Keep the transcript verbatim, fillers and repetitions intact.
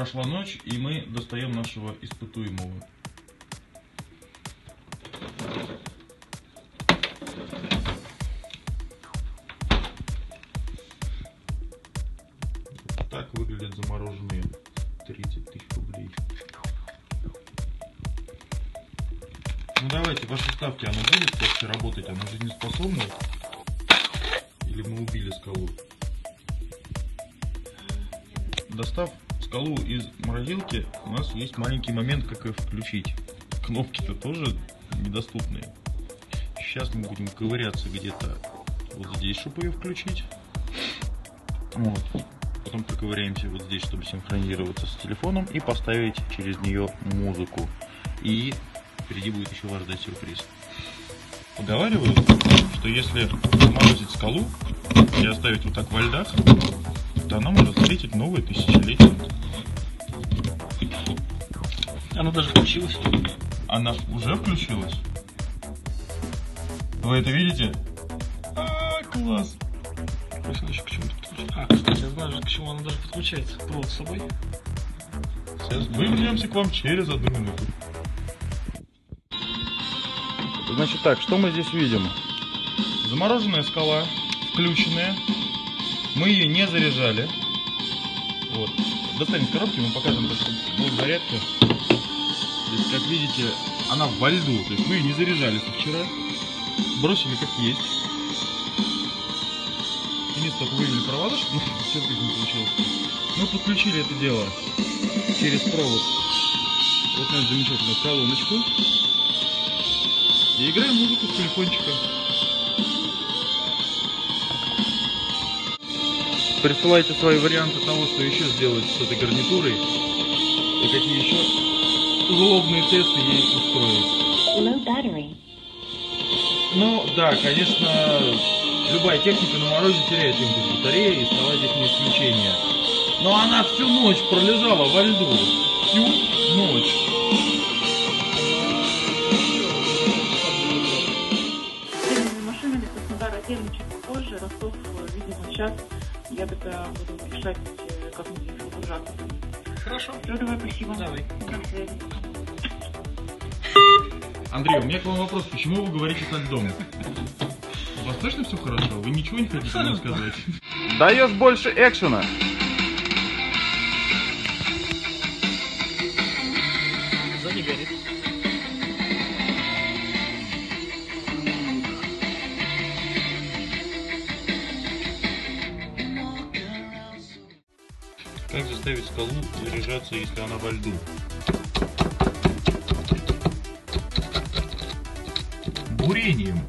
Прошла ночь, и мы достаем нашего испытуемого. Так выглядят замороженные тридцать тысяч рублей. Ну давайте, ваши ставки, оно будет вообще работать? Оно жизнеспособно? Или мы убили скалу? Достав скалу из морозилки, у нас есть маленький момент, как ее включить. Кнопки-то тоже недоступные. Сейчас мы будем ковыряться где-то вот здесь, чтобы ее включить. Вот. Потом проковыряемся вот здесь, чтобы синхронизироваться с телефоном и поставить через нее музыку. И впереди будет еще вас ждать сюрприз. Поговаривают, что если заморозить скалу и оставить вот так во льдах, то она может встретить новые тысячелетия. Она даже включилась. Она уже включилась? Вы это видите? А, класс! Просил еще к чему подключить. А, кстати, я знаю, к чему она даже подключается. Провод с собой. Сейчас мы вернемся к вам через одну минуту. Значит так, что мы здесь видим? Замороженная скала, включенная. Мы ее не заряжали. Вот. Достанем с коробки, мы покажем, что будет зарядка. Здесь, как видите, она во льду. То есть мы ее не заряжали со вчера. Бросили как есть. Вниз только вывели провода, чтобы все как не получилось. Мы подключили это дело через провод. Вот нашу замечательную колоночку. И играем музыку с телефончика. Присылайте свои варианты того, что еще сделать с этой гарнитурой и какие еще злобные тесты ей устроить. Ну да, конечно, любая техника на морозе теряет импульс батареи, и стала здесь не исключение. Но она всю ночь пролежала во льду. Всю ночь. Машина из Краснодара нервничает позже, Ростов, видимо, сейчас. Я тогда буду решать, как мы здесь выгружаться. Хорошо. Все, давай, спасибо. Давай. До связи. Андрей, у меня к вам вопрос. Почему вы говорите так дома? У вас точно все хорошо? Вы ничего не хотите мне сказать? Даешь больше экшена. Сзади горит. Как заставить скалу заряжаться, если она во льду? Бурением.